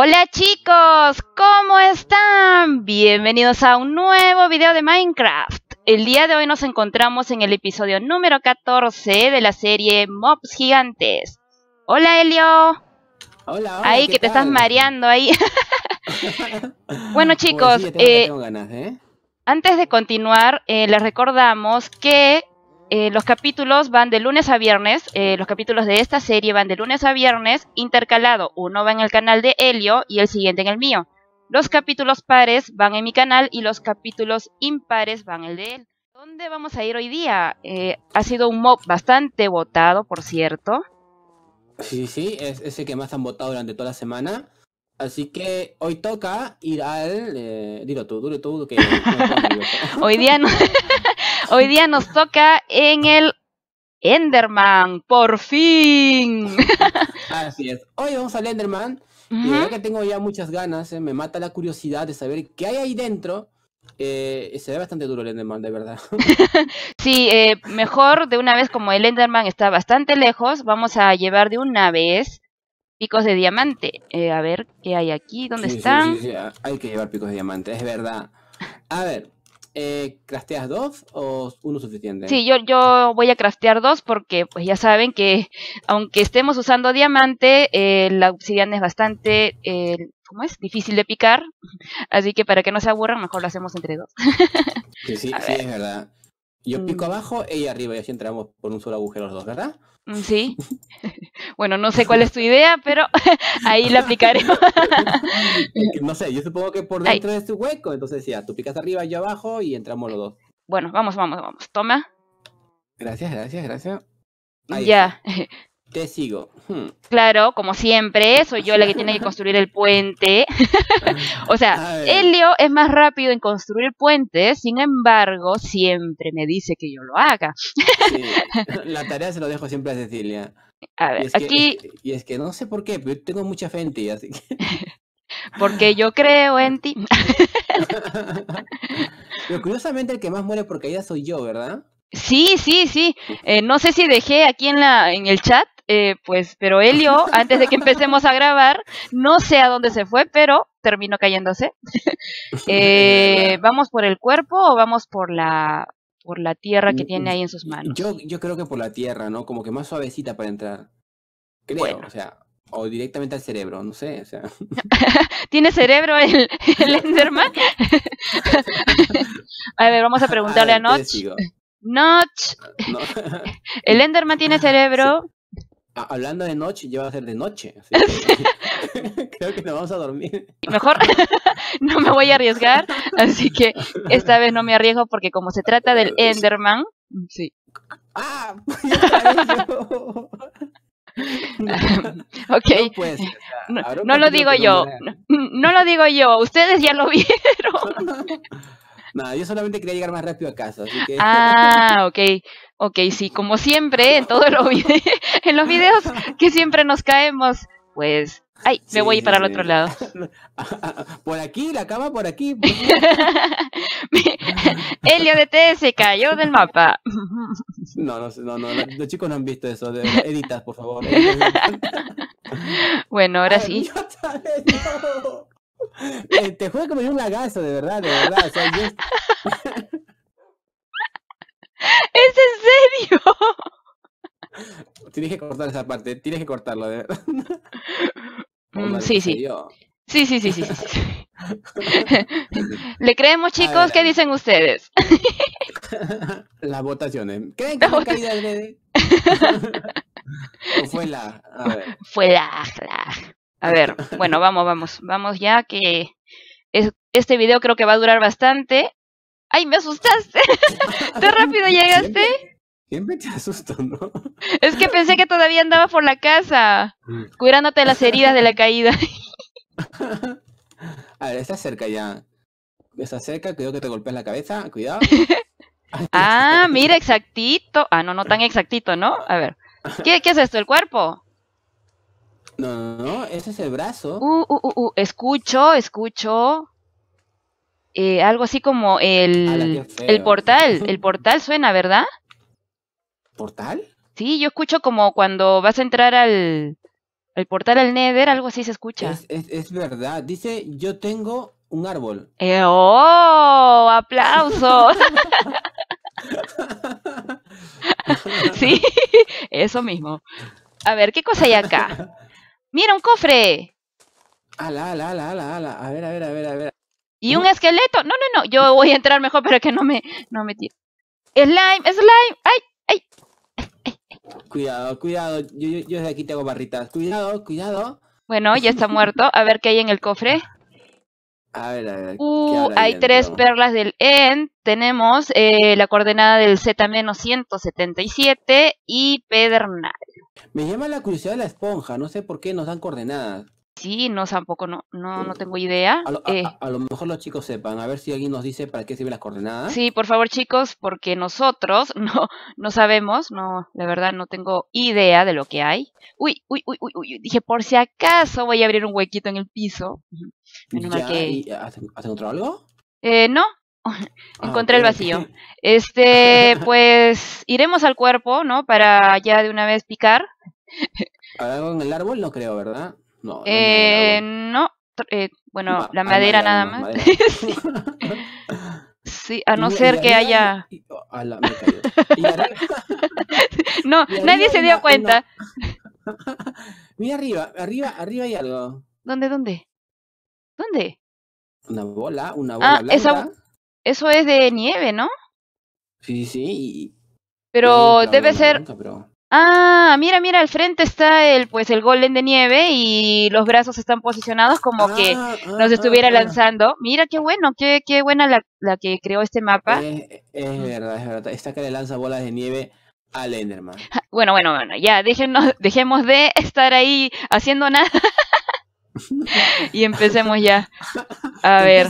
Hola chicos, ¿cómo están? Bienvenidos a un nuevo video de Minecraft. El día de hoy nos encontramos en el episodio número 14 de la serie Mobs Gigantes. Hola Elio. Hola. Ahí que te estás mareando ahí. Bueno chicos, pues sí, tengo ganas, antes de continuar les recordamos que los capítulos van de lunes a viernes, los capítulos de esta serie van de lunes a viernes intercalado. Uno va en el canal de Elio y el siguiente en el mío. Los capítulos pares van en mi canal y los capítulos impares van el de él. ¿Dónde vamos a ir hoy día? Ha sido un mob bastante votado, por cierto. Sí, es ese que más han votado durante toda la semana. Así que hoy toca ir al... dilo tú que... No, hoy día no... Hoy día nos toca en el Enderman, por fin. Así es, hoy vamos al Enderman. Y la verdad que tengo ya muchas ganas, me mata la curiosidad de saber qué hay ahí dentro. Se ve bastante duro el Enderman, de verdad. Sí, mejor de una vez, como el Enderman está bastante lejos, vamos a llevar de una vez picos de diamante. A ver, ¿qué hay aquí? ¿Dónde están? Sí, hay que llevar picos de diamante, es verdad. A ver... ¿crafteas dos o uno suficiente? Sí, yo voy a craftear dos porque pues ya saben que aunque estemos usando diamante, la obsidiana es bastante, difícil de picar, así que para que no se aburran mejor lo hacemos entre dos. Sí, es verdad. Yo pico abajo, ella arriba y así entramos por un solo agujero los dos, ¿verdad? Sí. Bueno, no sé cuál es tu idea, pero ahí la aplicaremos. No sé, yo supongo que por dentro de este hueco, entonces ya, tú picas arriba y yo abajo y entramos los dos. Bueno, vamos. Toma. Gracias. Ahí ya. Está. Te sigo. Claro, como siempre, soy yo la que tiene que construir el puente. O sea, Elio es más rápido en construir puentes, sin embargo, siempre me dice que yo lo haga. Sí, la tarea se lo dejo siempre a Cecilia. A ver, y es que no sé por qué, pero tengo mucha fe en ti, así que... Porque yo creo en ti. Pero curiosamente el que más muere por caída soy yo, ¿verdad? Sí. No sé si dejé aquí en el chat, pero Elio, antes de que empecemos a grabar, no sé a dónde se fue, pero terminó cayéndose. ¿Vamos por el cuerpo o vamos por la tierra que tiene ahí en sus manos? Yo creo que por la tierra, ¿no? Como que más suavecita para entrar. Creo, bueno. O sea, o directamente al cerebro, no sé, o sea. ¿Tiene cerebro el Enderman? A ver, vamos a preguntarle a Notch. Notch. No. El Enderman tiene cerebro. Sí. Hablando de Notch, ya va a ser de noche. Que... Creo que nos vamos a dormir. Mejor no me voy a arriesgar, así que esta vez no me arriesgo porque como se trata del Enderman, sí. Ah, okay. No lo digo yo. No lo digo yo. Ustedes ya lo vieron. Nada, yo solamente quería llegar más rápido a casa, así que... Ah, ok, sí, como siempre, en todos los videos que siempre nos caemos, pues... Ay, me voy para el otro lado. Por aquí, la cama por aquí. Elio de T se cayó del mapa. No, los chicos no han visto eso, editas, por favor. Bueno, ahora sí. Te juro que me dio un lagazo, de verdad. O sea, yo... ¿Es en serio? Tienes que cortar esa parte, tienes que cortarlo, de verdad. Sí. ¿Le creemos, chicos? A ver, ¿qué dicen ustedes? Las votaciones. ¿Creen que fue caída de Nede? ¿O fue la? A ver. Fue la. A ver, bueno, vamos ya, que este video creo que va a durar bastante. ¡Ay, me asustaste! ¿Tan rápido llegaste? Siempre te asusto, ¿no? Es que pensé que todavía andaba por la casa, curándote las heridas de la caída. A ver, está cerca ya. Está cerca, cuidado que te golpeas la cabeza, cuidado. Ah, mira, exactito. Ah, no tan exactito, ¿no? A ver, ¿qué es esto, el cuerpo? No, ese es el brazo. Escucho. Algo así como el portal. El portal suena, ¿verdad? ¿Portal? Sí, yo escucho como cuando vas a entrar al, El portal al Nether, algo así se escucha. Es verdad. Dice, yo tengo un árbol. ¡Oh! ¡Aplausos! Sí, eso mismo. A ver, ¿qué cosa hay acá? ¡Mira, un cofre! ¡Ala, ala, ala, ala, ala! A ver, a ver, a ver, a ver. ¿Y un esqueleto? No, no, no. Yo voy a entrar mejor para que no me tire. ¡Slime! ¡Slime! ¡Ay! ¡Ay! Cuidado, cuidado. Yo desde aquí tengo barritas. Cuidado, cuidado. Bueno, ya está muerto. A ver qué hay en el cofre. A ver, a ver. Hay bien, tres perlas del End. Tenemos la coordenada del Z-177 y pedernal. Me llama la curiosidad de la esponja. No sé por qué nos dan coordenadas. Sí, no, tampoco, no tengo idea. A lo mejor los chicos sepan, a ver si alguien nos dice para qué sirven las coordenadas. Sí, por favor, chicos, porque nosotros no sabemos, la verdad no tengo idea de lo que hay. Uy, uy, uy, uy, uy, dije, por si acaso voy a abrir un huequito en el piso. Ya, que... ¿Has encontrado algo? No, encontré el vacío. Pues, iremos al cuerpo, ¿no? Para ya de una vez picar. ¿Algo en el árbol? No creo, ¿verdad? No, bueno, la madera nada más. Sí. Sí, a no ser que haya... No, nadie se dio cuenta. Mira arriba, arriba, arriba hay algo. ¿Dónde, dónde? ¿Dónde? Una bola blanca. Eso es de nieve, ¿no? Sí, sí. Pero debe ser... Ah, mira, mira, al frente está el golem de nieve y los brazos están posicionados como que nos estuviera lanzando. Mira, qué bueno, qué buena la que creó este mapa. Es verdad, es verdad. Esta que le lanza bolas de nieve al Enderman. Bueno, ya, dejemos de estar ahí haciendo nada. Y empecemos ya. A ver.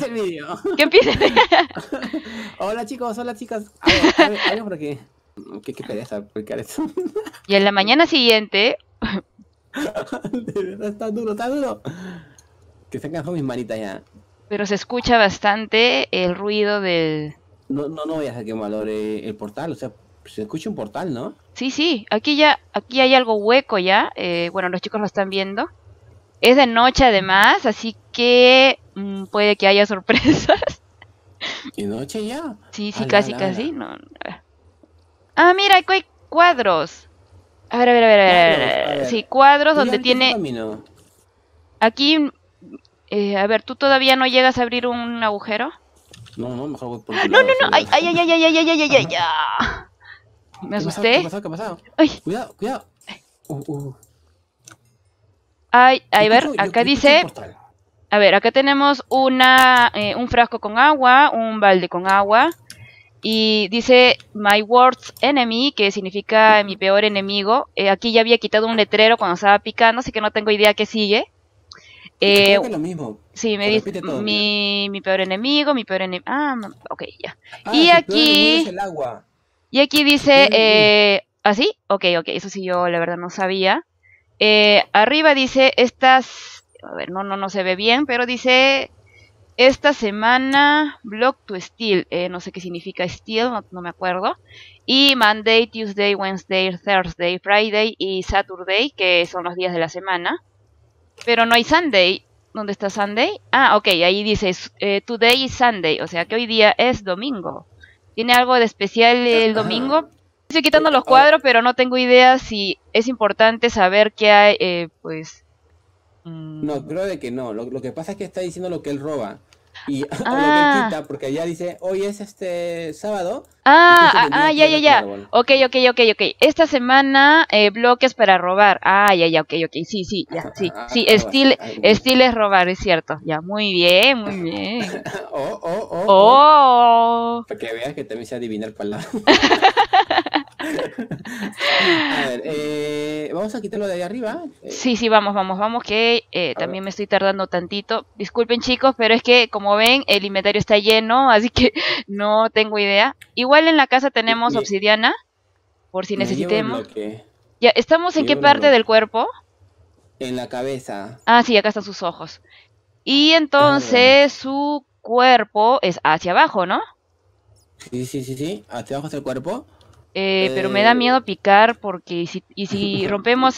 Que empiece el video. Hola chicos, hola chicas. A ver por aquí. ¿Qué pereza aplicar eso? Y en la mañana siguiente... De verdad, está duro, está duro. Que se han cansado mis manitas ya. Pero se escucha bastante el ruido del... No voy a hacer que valore el portal, o sea, se escucha un portal, ¿no? Sí, sí, aquí hay algo hueco ya, bueno, los chicos lo están viendo. Es de noche además, así que puede que haya sorpresas. ¿Y noche ya? Sí, sí, casi. No. Ah, mira, aquí hay cuadros. A ver. Sí, cuadros donde tiene... Aquí, a ver, ¿tú todavía no llegas a abrir un agujero? No, mejor voy por el lado. No, ay. Me asusté. ¿Qué pasó? Ay. Cuidado. Ay, a ver, acá dice... A ver, acá tenemos un frasco con agua, un balde con agua... Y dice my worst enemy, que significa mi peor enemigo. Aquí ya había quitado un letrero cuando estaba picando, así que no tengo idea qué sigue. Creo que lo mismo. Sí, me dice mi peor enemigo, mi peor enemigo. Ah, ok, ya. Y aquí es el agua. Y aquí dice ¿así? Ok, eso sí yo la verdad no sabía. Arriba dice estas, a ver, no se ve bien, pero dice esta semana, Block to Steel, no sé qué significa Steel, no me acuerdo. Y Monday, Tuesday, Wednesday, Thursday, Friday y Saturday, que son los días de la semana. Pero no hay Sunday. ¿Dónde está Sunday? Ah, ok, ahí dice Today is Sunday, o sea que hoy día es domingo. ¿Tiene algo de especial el domingo? Estoy quitando los cuadros, pero no tengo idea si es importante saber qué hay, pues... No, creo de que no. Lo que pasa es que está diciendo lo que él roba. Y lo que quita, porque ya dice, hoy es sábado. Ya. Ok. Esta semana, bloques para robar. Ok. Sí, ya. Sí, Steel es robar, es cierto. Ya, muy bien. Para que veas que también sé adivinar palabras. A ver, vamos a quitarlo de ahí arriba. Sí, vamos, que también me estoy tardando tantito. Disculpen chicos, pero es que como ven el inventario está lleno, así que no tengo idea. Igual en la casa tenemos obsidiana, por si necesitemos. Ya, ¿estamos en qué parte del cuerpo? En la cabeza. Ah, sí, acá están sus ojos. Y entonces su cuerpo es hacia abajo, ¿no? Sí, hacia abajo es el cuerpo. Pero me da miedo picar porque si rompemos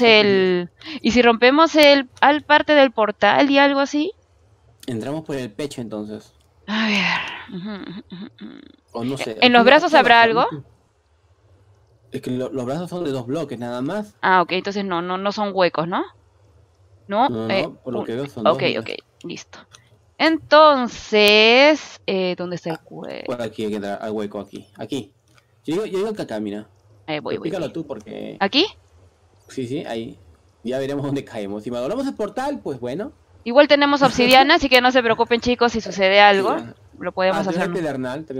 al parte del portal y algo así. Entramos por el pecho entonces. A ver. O no sé. ¿En los brazos habrá algo? Es que los brazos son de 2 bloques nada más. Ah, ok, entonces no son huecos, ¿no? No, por lo que veo son 2 bloques. Ok, listo. Entonces, ¿dónde está el hueco? Por aquí hay que entrar al hueco, aquí. Aquí. Yo digo que acá, mira. Voy. Explícalo tú porque... ¿Aquí? Sí, ahí. Ya veremos dónde caemos. Si valoramos el portal, pues bueno. Igual tenemos obsidiana, así que no se preocupen, chicos, si sucede algo. Mira. Lo podemos hacer. También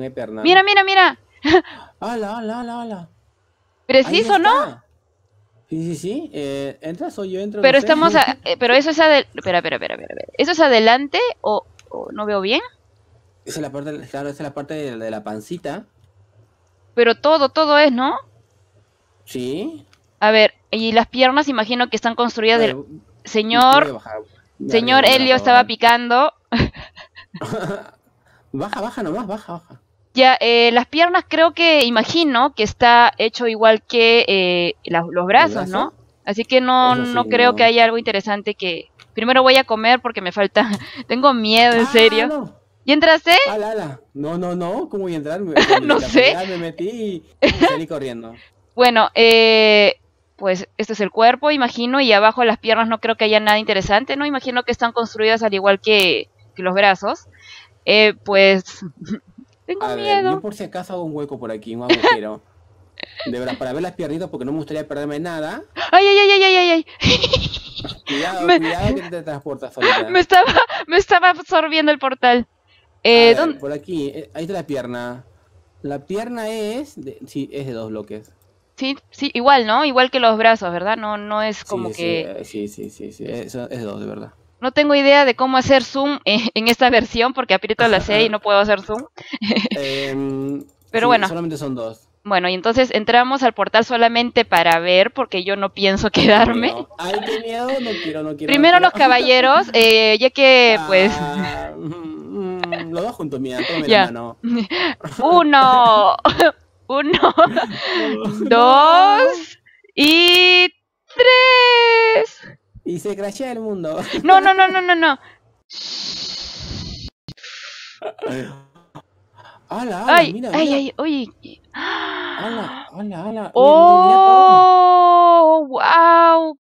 hay pedernal. Mira. ¡Hala! ¿Preciso, no? Sí. ¿Entras o yo entro? Pero no sé. Pero eso es adelante. Espera. ¿Eso es adelante o no veo bien? Esa es la parte, claro, esa es la parte de la pancita. Pero todo es, ¿no? Sí. A ver, y las piernas imagino que están construidas del... Señor Elio estaba picando. Baja nomás, baja. Ya, las piernas creo que, imagino, que está hecho igual que los brazos, ¿no? Así que no creo que haya algo interesante que... Primero voy a comer porque me falta... Tengo miedo, en serio. No. ¿Y entraste? Ala. No, ¿cómo voy a entrar? No sé. Me metí y salí corriendo. Bueno, pues este es el cuerpo, imagino, y abajo las piernas no creo que haya nada interesante, ¿no? Imagino que están construidas al igual que los brazos. Pues... Tengo miedo. Ver, yo por si acaso hago un hueco por aquí, un agujero. De verdad, para ver las piernitas porque no me gustaría perderme nada. ¡Ay! Cuidado que te transportas solita. Me estaba absorbiendo el portal. Ver, ¿dónde? Por aquí, ahí está la pierna. La pierna es... es de 2 bloques. Sí, igual, ¿no? Igual que los brazos, ¿verdad? No es como que... Sí, eso es 2, de verdad. No tengo idea de cómo hacer zoom en esta versión, porque aprieto la C y no puedo hacer zoom. Pero sí, bueno. Solamente son 2. Bueno, y entonces entramos al portal solamente para ver, porque yo no pienso quedarme. No. Ay, qué miedo, no quiero. Primero no quiero. Los caballeros, ya que, pues... Los dos juntos, mira, tome la mano. 1, 2 y 3. Y se crashea el mundo. No. ¡Hala! ¡Ay, mira! ¡Uy! ¡Hala! ¡Oh! ¡Wow!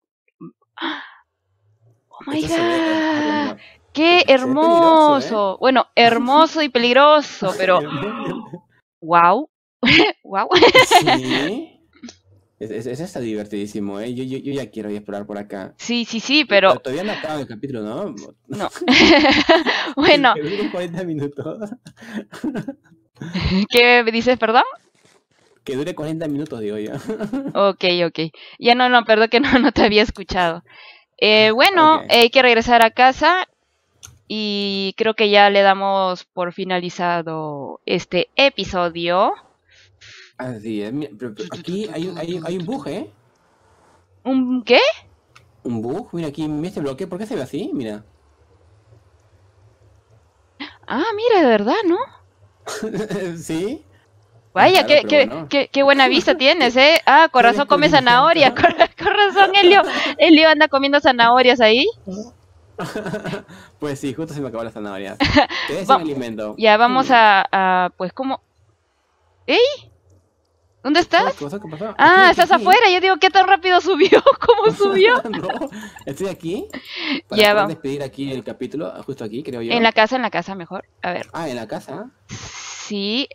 ¡Oh, my God! ¡Qué hermoso! Bueno, hermoso y peligroso, pero... ¡Wow! ¡Wow! Sí. Ese está divertidísimo, ¿eh? Yo ya quiero ir a explorar por acá. Sí, pero... Todavía no acaba el capítulo, ¿no? No. Bueno. Que dure 40 minutos. ¿Qué dices, perdón? Que dure 40 minutos, digo yo. Ok. Ya no, perdón que no te había escuchado. Bueno, okay. Hay que regresar a casa. Y creo que ya le damos por finalizado este episodio. Así es, mira, pero aquí hay un bug, ¿eh? ¿Un qué? Un bug, mira aquí, mira este bloque, ¿por qué se ve así? Mira. Ah, mira, de verdad, ¿no? Sí. Vaya, claro, qué buena vista tienes, ¿eh? Ah, con razón come zanahoria, con razón Elio anda comiendo zanahorias ahí. Pues sí, justo se me acabó las zanahorias. ¿Qué es el alimento? Ya, vamos a pues, ¿cómo? ¡Ey! ¿Dónde estás? ¿Qué pasó? Ah, estás aquí. Afuera. Yo digo, ¿qué tan rápido subió? ¿Cómo subió? No, estoy aquí. Ya vamos. Despedir aquí el capítulo, justo aquí, creo yo. En la casa mejor. A ver. Ah, ¿en la casa? Sí.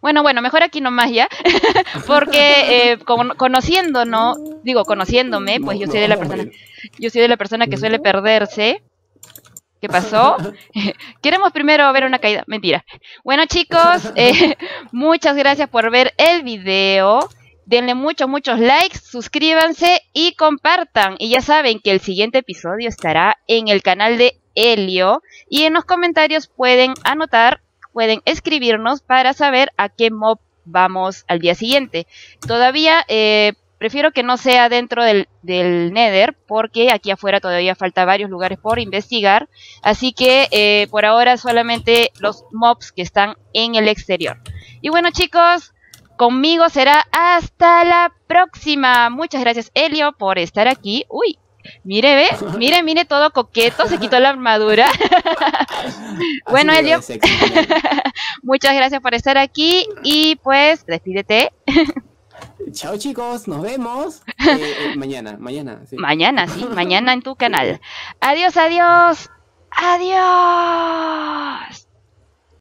Bueno, mejor aquí nomás ya. Porque conociéndome, pues yo soy de la persona. Yo soy de la persona que suele perderse. ¿Qué pasó? Queremos primero ver una caída. Mentira. Bueno, chicos, muchas gracias por ver el video. Denle muchos likes, suscríbanse y compartan. Y ya saben que el siguiente episodio estará en el canal de Elio. Y en los comentarios pueden anotar, pueden escribirnos para saber a qué mob vamos al día siguiente. Todavía... prefiero que no sea dentro del Nether, porque aquí afuera todavía falta varios lugares por investigar. Así que por ahora solamente los mobs que están en el exterior. Y bueno, chicos, Conmigo será hasta la próxima. Muchas gracias, Elio, por estar aquí. Uy, mire, ve. Mire, mire, todo coqueto. Se quitó la armadura. Bueno, Elio, muchas gracias por estar aquí. Y pues, despídete. Chao, chicos, nos vemos mañana, sí. Mañana, sí, mañana en tu canal. Adiós, adiós. Adiós.